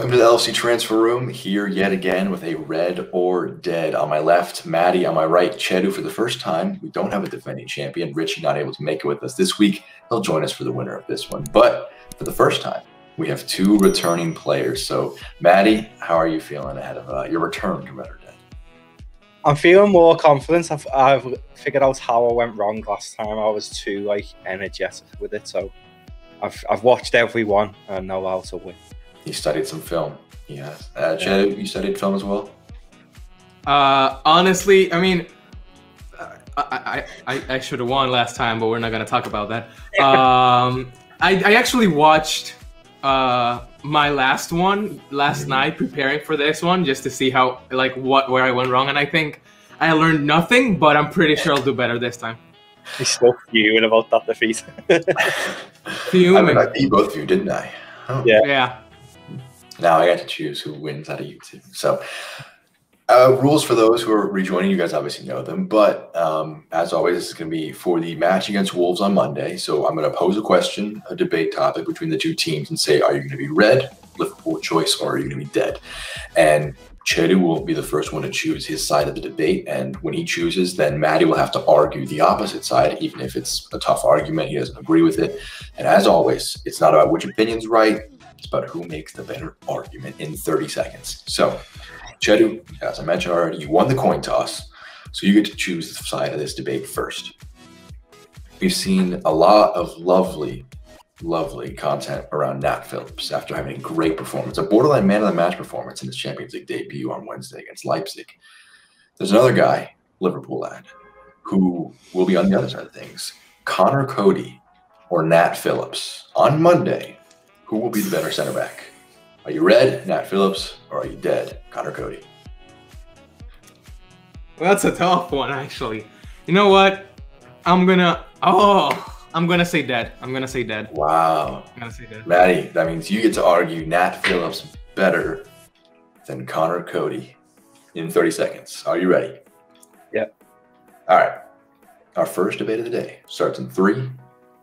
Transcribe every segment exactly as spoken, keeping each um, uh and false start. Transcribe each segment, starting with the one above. Welcome to the L F C Transfer Room, here yet again with a red or dead. On my left, Matty. On my right, Chedu. For the first time, we don't have a defending champion. Richie not able to make it with us this week. He'll join us for the winner of this one. But for the first time, we have two returning players. So, Matty, how are you feeling ahead of uh, your return to red or dead? I'm feeling more confident. I've, I've figured out how I went wrong last time. I was too like energetic with it. So, I've, I've watched everyone and know how to win. He studied some film. Yes. Uh, Chad, you studied film as well? Uh, honestly, I mean, I, I, I should have won last time, but we're not going to talk about that. Um, I, I actually watched uh, my last one last mm-hmm. night preparing for this one just to see how, like, what, where I went wrong. And I think I learned nothing, but I'm pretty sure I'll do better this time. I spoke to you about that defeat. I mean, I beat both of you, didn't I? Oh. Yeah. Yeah. Now I got to choose who wins out of you two. So uh, rules for those who are rejoining, you guys obviously know them. But um, as always, this is going to be for the match against Wolves on Monday. So I'm going to pose a question, a debate topic between the two teams and say, are you going to be red, Liverpool choice, or are you going to be dead? And Chedu will be the first one to choose his side of the debate. And when he chooses, then Matty will have to argue the opposite side, even if it's a tough argument. He doesn't agree with it. And as always, it's not about which opinion's right. It's about who makes the better argument in thirty seconds. So, Chedu, as I mentioned already, you won the coin toss, so you get to choose the side of this debate first. We've seen a lot of lovely, lovely content around Nat Phillips after having a great performance, a borderline man of the match performance in his Champions League debut on Wednesday against Leipzig. There's another guy, Liverpool lad, who will be on the other side of things, Conor Coady or Nat Phillips on Monday. Who will be the better center back? Are you red, Nat Phillips, or are you dead, Conor Coady? Well, that's a tough one, actually. You know what? I'm gonna, oh, I'm gonna say dead. I'm gonna say dead. Wow. I'm gonna say dead. Matty, that means you get to argue Nat Phillips better than Conor Coady in thirty seconds. Are you ready? Yep. All right. Our first debate of the day starts in three,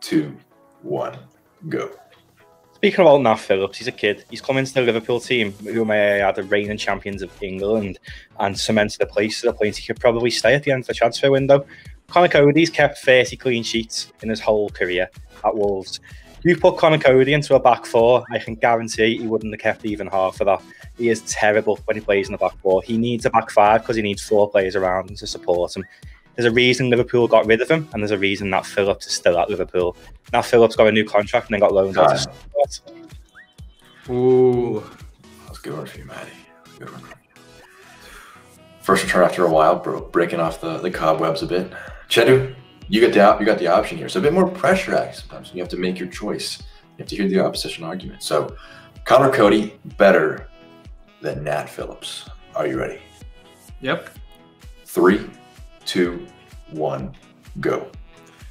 two, one, go. Speaking about Nat Phillips, he's a kid. He's come into the Liverpool team, who may have had the reigning champions of England, and cemented the place to the point he could probably stay at the end of the transfer window. Conor Cody's kept thirty clean sheets in his whole career at Wolves. You put Conor Coady into a back four, I can guarantee he wouldn't have kept even half of that. He is terrible when he plays in the back four. He needs a back five because he needs four players around him to support him. There's a reason Liverpool got rid of him, and there's a reason Nat Phillips is still at Liverpool. Nat Phillips got a new contract and then got loaned out to Stuttgart. Ooh. That was a good one for you, Matty. Good one. First return after a while, bro, breaking off the, the cobwebs a bit. Chedu, you got the you got the option here. So a bit more pressure act sometimes. You have to make your choice. You have to hear the opposition argument. So Conor Coady better than Nat Phillips. Are you ready? Yep. Three. Two, one, go.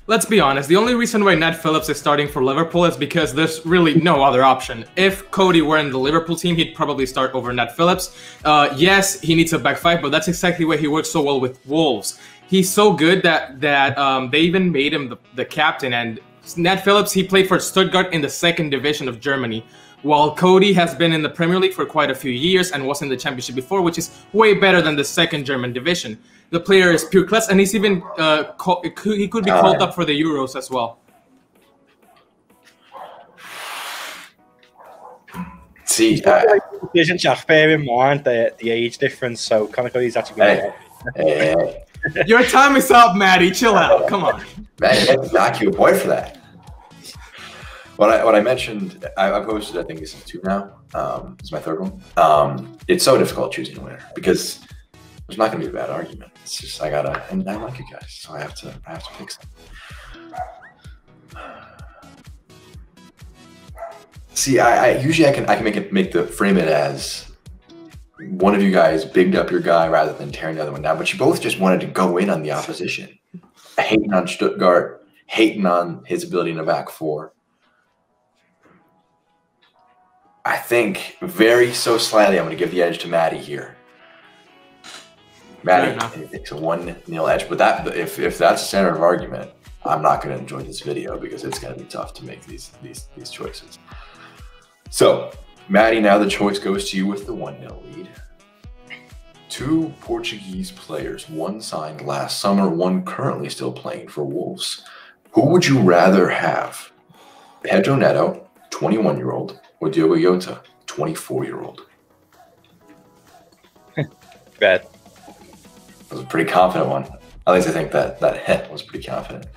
Let's be honest. The only reason why Nat Phillips is starting for Liverpool is because there's really no other option. If Coady were in the Liverpool team, he'd probably start over Nat Phillips. Uh, yes, he needs a back five, but that's exactly why he works so well with Wolves. He's so good that that um, they even made him the, the captain. And Nat Phillips, he played for Stuttgart in the second division of Germany, while Coady has been in the Premier League for quite a few years and was in the Championship before, which is way better than the second German division. The player is pure class, and he's even uh, he could be called up for the Euros as well. See, uh, decision, Jack, bear in mind the the age difference, so Conor Cody's actually going hey, to hey, hey. Your time is up, Matty. Chill out. Come on, man. You have to knock you a point for that. What I, what I mentioned, I, I posted, I think this is two now. Um, this is my third one. Um, it's so difficult choosing a winner because there's not going to be a bad argument. It's just I gotta, and I like you guys, so I have to, I have to pick something. See, I, I usually I can, I can make it, make the frame it as one of you guys bigged up your guy rather than tearing the other one down. But you both just wanted to go in on the opposition, hating on Stuttgart, hating on his ability in a back four. I think very so slightly I'm going to give the edge to Matty here. Matty takes a one nil edge, but that if, if that's the center of argument, I'm not going to enjoy this video because it's going to be tough to make these these these choices. So Matty, now the choice goes to you with the one nil lead. Two Portuguese players, one signed last summer, one currently still playing for Wolves. Who would you rather have? Pedro Neto, twenty-one-year-old, or Diogo Jota, twenty-four-year-old? Bad. That was a pretty confident one. At least I think that that hit was pretty confident.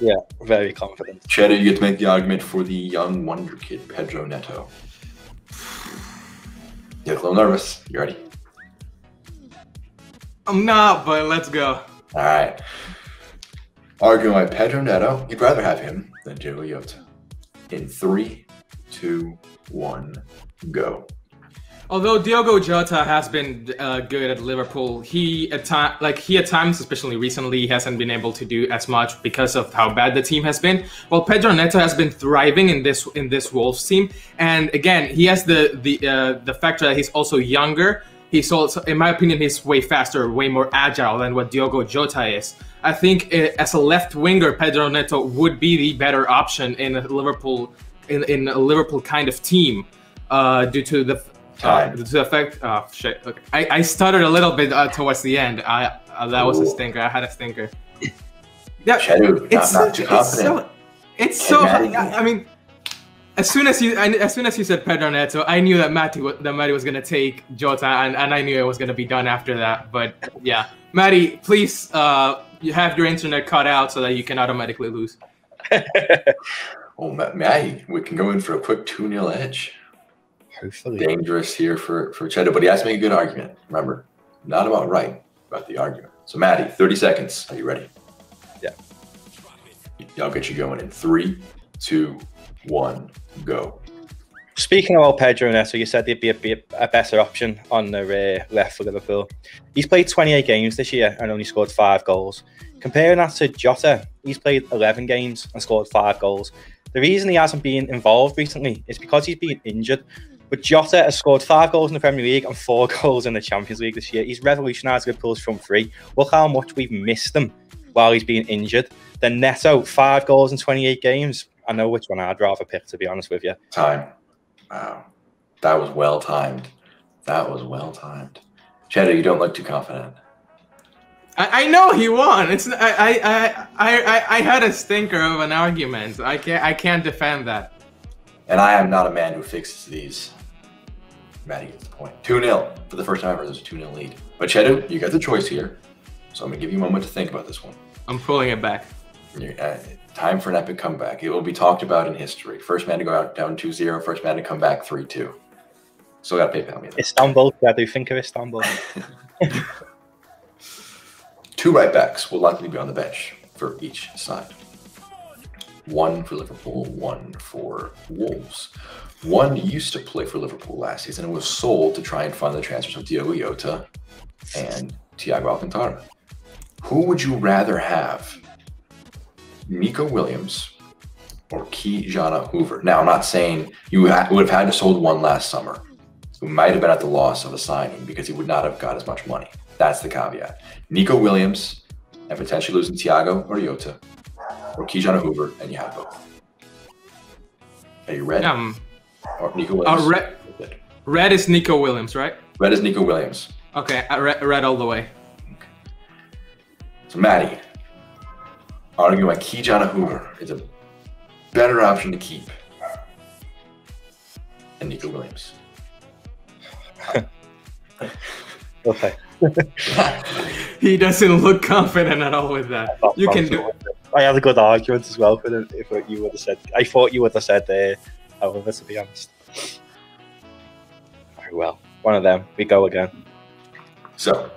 Yeah, very confident. Chedu, you get to make the argument for the young wonder kid, Pedro Neto. You're a little nervous. You ready? I'm not, but let's go. All right. Arguing by Pedro Neto, you'd rather have him than Diogo Jota. In three, two, one, go. Although Diogo Jota has been uh, good at Liverpool, he at time like he at times, especially recently, hasn't been able to do as much because of how bad the team has been. Well, Pedro Neto has been thriving in this in this Wolves team, and again, he has the the uh, the factor that he's also younger. He's also, in my opinion, he's way faster, way more agile than what Diogo Jota is. I think as a left winger, Pedro Neto would be the better option in a Liverpool, in, in a Liverpool kind of team, uh, due to the uh, due to the fact. Oh shit! Okay, I, I stuttered a little bit uh, towards the end. I uh, that was Ooh. a stinker. I had a stinker. Yeah, Shadow, it's not, so, not it's so it's so. I, I mean. As soon as you, as soon as you said Pedro Neto, I knew that Matty, that Matty was gonna take Jota, and, and I knew it was gonna be done after that. But yeah, Matty, please, uh, you have your internet cut out so that you can automatically lose. Oh, Matty, we can go in for a quick two nil edge. Hopefully. Dangerous here for for Chedu, but he has to make a good argument. Remember, not about right, about the argument. So Matty, thirty seconds. Are you ready? Yeah. I'll get you going in three, two. One go. Speaking of old Pedro Neto, you said he'd be a, be a better option on the uh, left for Liverpool. He's played twenty-eight games this year and only scored five goals. Comparing that to Jota, he's played eleven games and scored five goals. The reason he hasn't been involved recently is because he's been injured. But Jota has scored five goals in the Premier League and four goals in the Champions League this year. He's revolutionised Liverpool's front three. Look how much we've missed him while he's been injured. Then Neto, five goals in twenty-eight games. I know which one I'd rather pick, to be honest with you. Time. Wow. That was well timed. That was well timed. Chedu, you don't look too confident. I, I know he won. It's I I, I I I had a stinker of an argument. I can't I can't defend that. And I am not a man who fixes these. Matty gets the point. two nil. For the first time ever, there's a two nil lead. But Chedu, you got the choice here. So I'm gonna give you a moment to think about this one. I'm pulling it back. You're, uh, time for an epic comeback. It will be talked about in history. First man to go out down two zero, first man to come back three two. Still got PayPal me. Though. Istanbul, I do think of Istanbul. Two right backs will likely be on the bench for each side. One for Liverpool, one for Wolves. One used to play for Liverpool last season and was sold to try and fund the transfers of Diogo Jota and Thiago Alcantara. Who would you rather have? Nico Williams or Ki-Jana Hoever? Now, I'm not saying you would have had to sold one last summer, who might have been at the loss of a signing because he would not have got as much money. That's the caveat. Nico Williams and potentially losing Thiago or Jota, or Ki-Jana Hoever, and you have both. Are you red? Um, or Nico Williams? Uh, red, red is Nico Williams, right? Red is Nico Williams. Okay, I re red all the way. Okay. So, Matty, arguing why Ki-Jana Hoever is a better option to keep than Nico Williams. Okay. He doesn't look confident at all with that. You can do it. I had a good argument as well for it. If you would have said, I thought you would have said, uh, however, to be honest. Very well. One of them. We go again. So,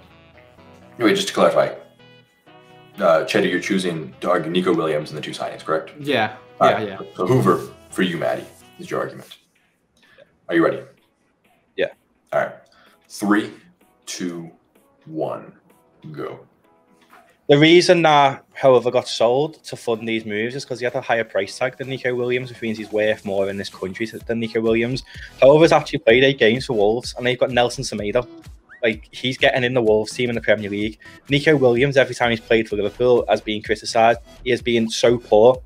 anyway, just to clarify. Uh, Chedu, you're choosing to argue Nico Williams and the two signings, correct? Yeah, All yeah, right. yeah. So Hoover, for you, Matty, is your argument. Are you ready? Yeah. All right. Three, two, one, go. The reason that Hoever got sold to fund these moves is because he had a higher price tag than Nico Williams, which means he's worth more in this country than Nico Williams. Hoever's actually played eight games for Wolves, and they've got Nélson Semedo. Like, he's getting in the Wolves team in the Premier League. Nico Williams, every time he's played for Liverpool, has been criticised. He has been so poor.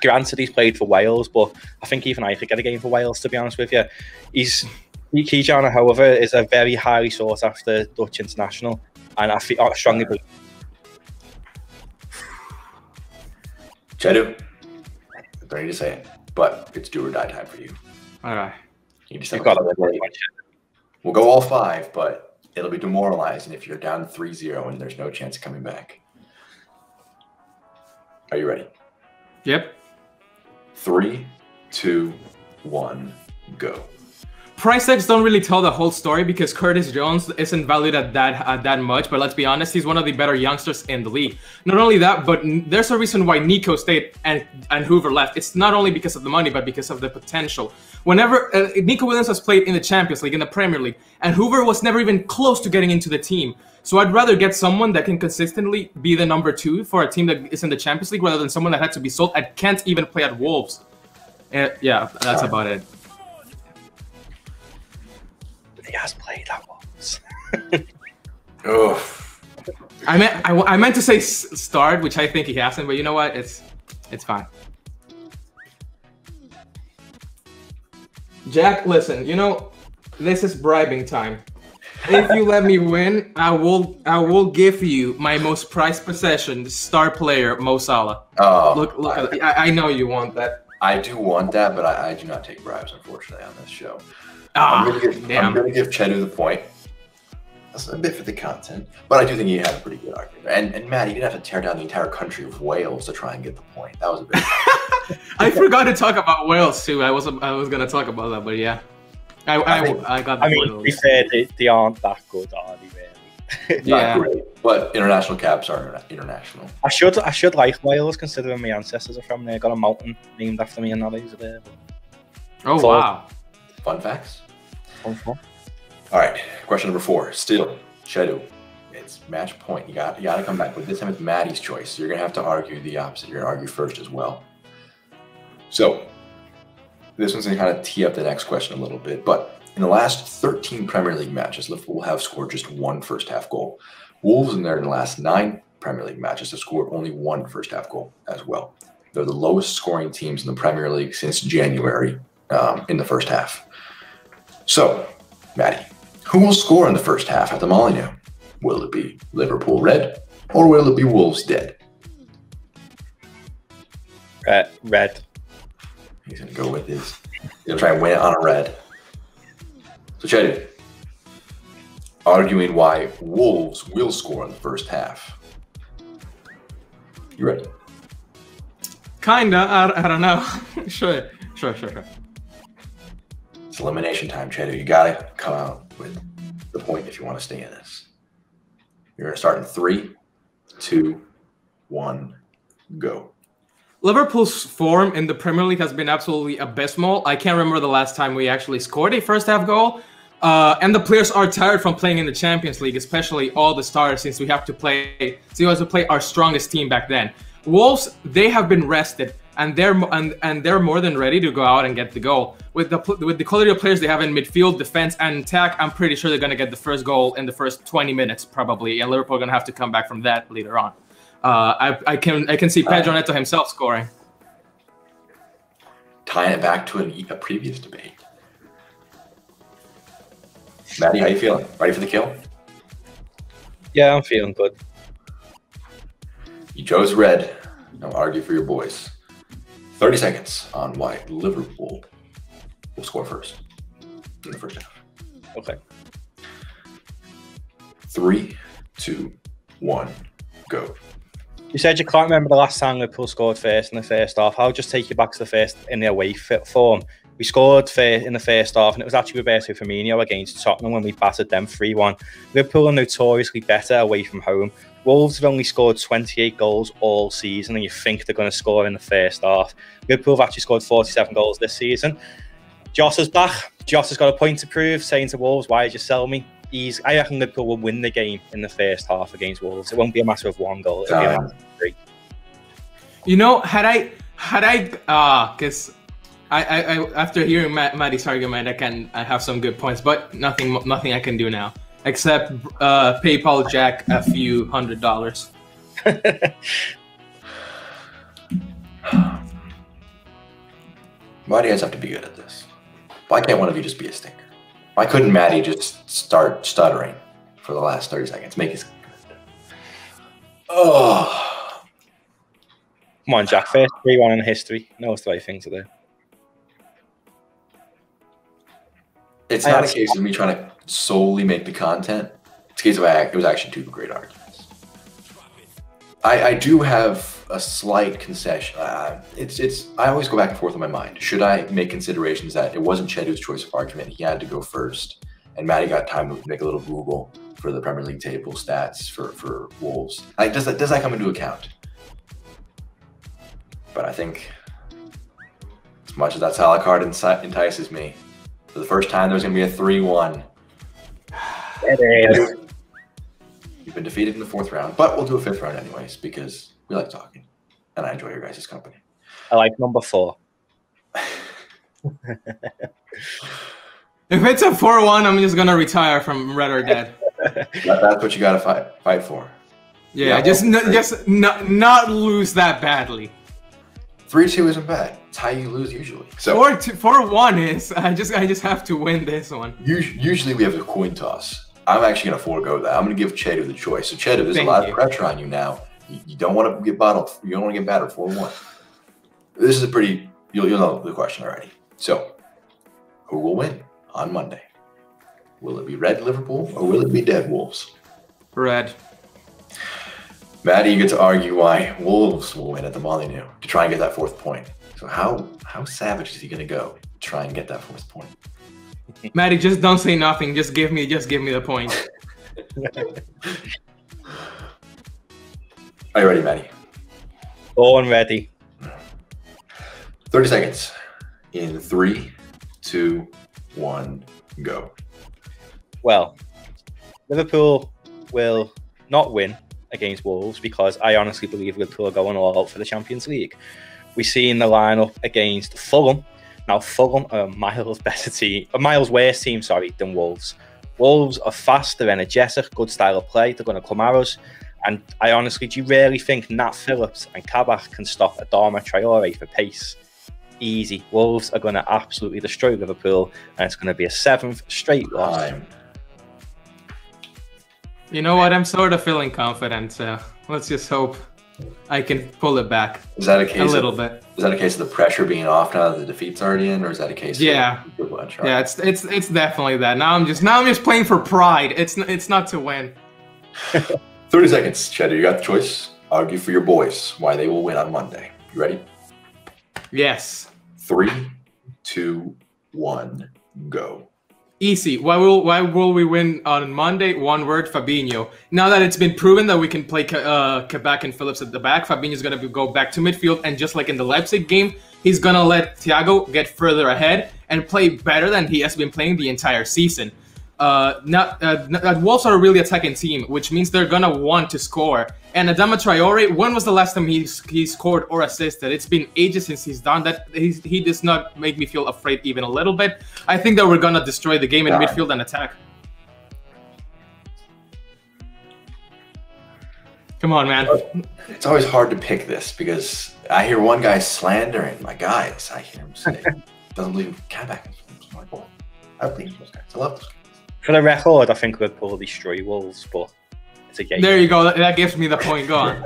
granted he's played for Wales, but I think even I could get a game for Wales, to be honest with you. He's Ki-Jana Hoever is a very highly sought after Dutch international, and I feel I strongly believe. Chedu, I'm ready to say it, but it's do or die time for you. All right, you just got to. We'll go all five, but it'll be demoralizing if you're down three zero and there's no chance of coming back. Are you ready? Yep. Three, two, one, go. Price tags don't really tell the whole story because Curtis Jones isn't valued at that at that much, but let's be honest, he's one of the better youngsters in the league. Not only that, but there's a reason why Nico stayed and, and Hoover left. It's not only because of the money, but because of the potential. Whenever uh, Nico Williams has played in the Champions League, in the Premier League, and Hoover was never even close to getting into the team. So I'd rather get someone that can consistently be the number two for a team that is in the Champions League rather than someone that had to be sold and can't even play at Wolves. Uh, yeah, that's Sorry. about it. He has played at Wolves. Oof. I meant I, I meant to say start, which I think he hasn't, but you know what? It's it's fine. Jack, listen, you know this is bribing time. If you let me win, I will. I will give you my most prized possession, star player Mo Salah. Oh, look! Look! I, I know you want that. I do want that, but I, I do not take bribes, unfortunately, on this show. Ah, I'm gonna give, damn! I'm going to give Chedu the point. That's a bit for the content, but I do think he had a pretty good argument. And and Matt, you didn't have to tear down the entire country of Wales to try and get the point. That was a bit. I forgot to talk about Wales too. I was I was going to talk about that, but yeah. I, I, I, think, I, got the I mean, to be fair, they, they aren't that good, are they, really? Yeah. Not great, but international caps are international. I should I should like Wales, considering my ancestors are from there. Got a mountain named after me and all these are there. Oh, so, wow. Fun facts. Fun, fun. All right, question number four. Still, Chedu, it's match point. You got, you got to come back, but this time it's Matty's choice. So you're going to have to argue the opposite. You're going to argue first as well. So... this one's going to kind of tee up the next question a little bit, but in the last thirteen Premier League matches, Liverpool have scored just one first half goal. Wolves in there in the last nine Premier League matches have scored only one first half goal as well. They're the lowest scoring teams in the Premier League since January um, in the first half. So, Matty, who will score in the first half at the Molineux? Will it be Liverpool red or will it be Wolves dead? Uh, red. He's going to go with his. He'll try and win it on a red. So, Chedu, arguing why Wolves will score in the first half. You ready? Kinda. I, I don't know. sure. Sure, sure, sure. It's elimination time, Chedu. You got to come out with the point if you want to stay in this. You're going to start in three, two, one, go. Liverpool's form in the Premier League has been absolutely abysmal. I can't remember the last time we actually scored a first-half goal. Uh, and the players are tired from playing in the Champions League, especially all the stars, since we have to play. So we have to play our strongest team back then. Wolves, they have been rested, and they're and, and they're more than ready to go out and get the goal. With the with the quality of players they have in midfield, defense, and attack, I'm pretty sure they're going to get the first goal in the first twenty minutes probably, and Liverpool are going to have to come back from that later on. Uh, I, I can I can see Pedro Neto himself scoring. Tying it back to an, a previous debate. Matty, how you feeling? Ready for the kill? Yeah, I'm feeling good. You chose red. Now argue for your boys. thirty seconds on why Liverpool will score first in the first half. Okay. Three, two, one, go. You said you can't remember the last time Liverpool scored first in the first half. I'll just take you back to the first in the away form. We scored first in the first half, and it was actually Roberto Firmino against Tottenham when we battered them three one. Liverpool are notoriously better away from home. Wolves have only scored twenty-eight goals all season, and you think they're going to score in the first half. Liverpool have actually scored forty-seven goals this season. Jota's back. Jota's got a point to prove, saying to Wolves, why did you sell me? He's, I reckon Liverpool will win the game in the first half against Wolves. It won't be a matter of one goal. It'll um, be a matter of three. You know, had I, had I, ah, uh, because I, I, I, after hearing Matt, Matty's argument, I can, I have some good points, but nothing, nothing I can do now except uh, PayPal Jack a few hundred dollars. Why do you guys have to be good at this? Why can't one of you just be a stinker? Why couldn't Matty just start stuttering for the last thirty seconds? Make his good. Oh. Come on, Jack. First three one in history. No, it's the right thing to do. It's I not a case of me trying to solely make the content. It's a case of I, it was actually two great arguments. I, I do have a slight concession. Uh, it's it's. I always go back and forth in my mind. Should I make considerations that it wasn't Chedu's choice of argument? He had to go first, and Matty got time to make a little Google for the Premier League table stats for for Wolves. Like, does that does that come into account? But I think, as much as that Salah card entices me, for the first time there's going to be a three one. It is. You've been defeated in the fourth round, but we'll do a fifth round anyways because we like talking, and I enjoy your guys' company. I like number four. If it's a four one, I'm just gonna retire from Red or Dead. That's what you gotta fight fight for. Yeah, yeah just just not not lose that badly. three two isn't bad. It's how you lose usually. So four one is. I just I just have to win this one. Usually we have a coin toss. I'm actually going to forego that. I'm going to give Chedu the choice. So, Chedu, there's Thank a lot you. of pressure on you now. You, you don't want to get bottled. You don't want to get battered four one. This is a pretty, you'll, you'll know the question already. So, who will win on Monday? Will it be Red Liverpool or will it be Dead Wolves? Red. Matty, you get to argue why Wolves will win at the Molineux to try and get that fourth point. So, how, how savage is he going to go to try and get that fourth point? Matty, just don't say nothing. Just give me, just give me the point. Are you ready, Matty? Oh, I'm ready. thirty seconds. In three, two, one, go. Well, Liverpool will not win against Wolves because I honestly believe Liverpool are going all out for the Champions League. We've seen the lineup against Fulham. Now, Fulham are a miles better team, a miles worse team, sorry, than Wolves. Wolves are fast, they're energetic, good style of play, they're going to come at us. And I honestly, do you really think Nat Phillips and Kabach can stop Adama Traore for pace? Easy. Wolves are going to absolutely destroy Liverpool, and it's going to be a seventh straight loss. You know what? I'm sort of feeling confident, so let's just hope I can pull it back. Is that a case? A little of, bit. Is that a case of the pressure being off now that the defeat's already in, or is that a case? Yeah. Of lunch, right? Yeah, it's it's it's definitely that. Now I'm just now I'm just playing for pride. It's it's not to win. Thirty seconds, Chedu. You got the choice. Argue for your boys why they will win on Monday. You ready? Yes. Three, two, one, go. Easy. Why will why will we win on Monday? One word, Fabinho. Now that it's been proven that we can play uh, Kabak and Phillips at the back, Fabinho's going to go back to midfield, and just like in the Leipzig game, he's going to let Thiago get further ahead and play better than he has been playing the entire season. Uh, not, uh, not, Wolves are a really attacking team, which means they're going to want to score. And Adama Traore, when was the last time he, he scored or assisted? It's been ages since he's done that. He's, he does not make me feel afraid even a little bit. I think that we're going to destroy the game in All midfield right. and attack. Come on, man. It's always hard to pick this because I hear one guy slandering my guys. I hear him say, doesn't believe Kabak. I believe those guys. I love those guys. For the record, I think we'll probably destroy Wolves, but it's a game. There you go. That, that gives me the point. Go on.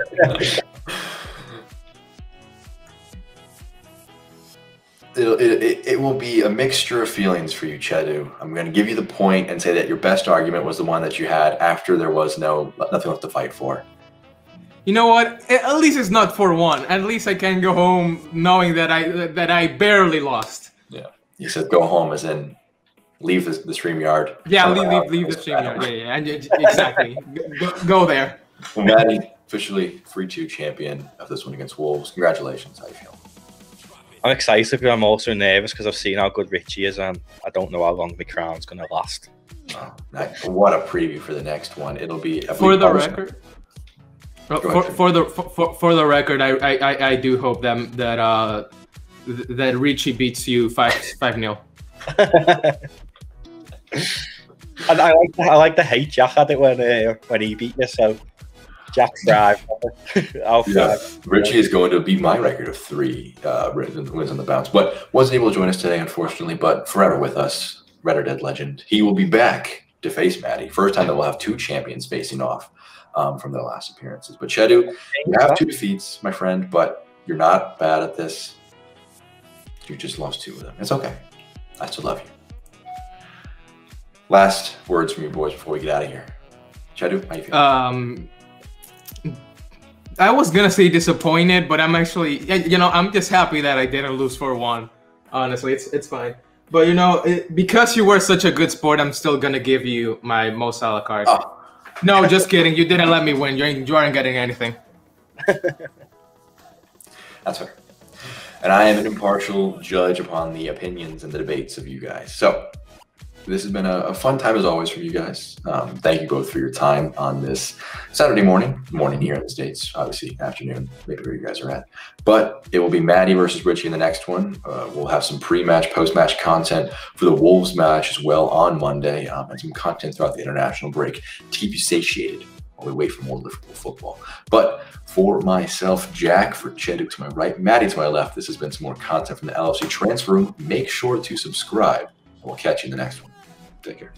It'll, it, it, it will be a mixture of feelings for you, Chedu. I'm going to give you the point and say that your best argument was the one that you had after there was no nothing left to fight for. You know what? At least it's not four one. At least I can go home knowing that I that I barely lost. Yeah. You said go home as in leave the, the stream yard. Yeah, leave, leave, leave the stream yard. Yeah, yeah, exactly. go, go there. Well, Matty, officially three two champion of this one against Wolves. Congratulations. How do you feel? I'm excited, but I'm also nervous because I've seen how good Richie is, and I don't know how long the crown's going to last. Oh, nice. What a preview for the next one. It'll be... For the record... For, for the for, for the record, I, I, I do hope that, that, uh, that Richie beats you five nil. And I like the, I like the hate Jack had it when uh, when he beat you. So Jack Drive. I'll yeah. Richie is going to beat my record of three uh, wins on the bounce, but wasn't able to join us today, unfortunately, but forever with us, Red or Dead legend. He will be back to face Matty. First time that we'll have two champions facing off um, from their last appearances. But Chedu, you have two defeats, my friend, but you're not bad at this. You just lost two of them. It's okay. I still love you. Last words from you boys before we get out of here. Chedu, how you feeling? Um, I was gonna say disappointed, but I'm actually, you know, I'm just happy that I didn't lose four one. Honestly, it's it's fine. But you know, it, because you were such a good sport, I'm still gonna give you my Mo Salah card. Oh. No, just kidding. You didn't let me win. You aren't, you aren't getting anything. That's fair. And I am an impartial judge upon the opinions and the debates of you guys. So this has been a, a fun time as always for you guys. Um, thank you both for your time on this Saturday morning, morning here in the States, obviously afternoon, maybe where you guys are at. But it will be Matty versus Richie in the next one. Uh, we'll have some pre-match, post-match content for the Wolves match as well on Monday, um, and some content throughout the international break to keep you satiated while we wait for more Liverpool football. But for myself, Jack, for Chedu to my right, Matty to my left, this has been some more content from the L F C Transfer Room. Make sure to subscribe, and we'll catch you in the next one. Take care.